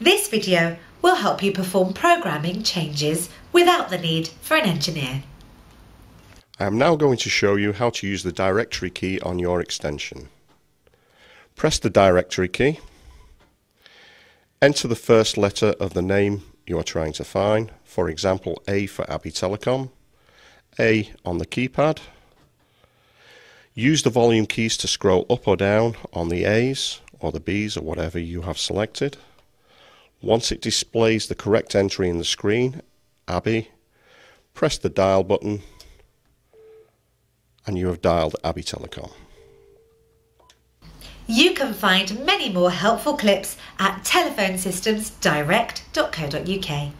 This video will help you perform programming changes without the need for an engineer. I am now going to show you how to use the directory key on your extension. Press the directory key, enter the first letter of the name you are trying to find, for example A for Abbey Telecom, A on the keypad. Use the volume keys to scroll up or down on the A's or the B's or whatever you have selected. Once it displays the correct entry in the screen, Abbey, press the dial button and you have dialed Abbey Telecom. You can find many more helpful clips at telephonesystemsdirect.co.uk.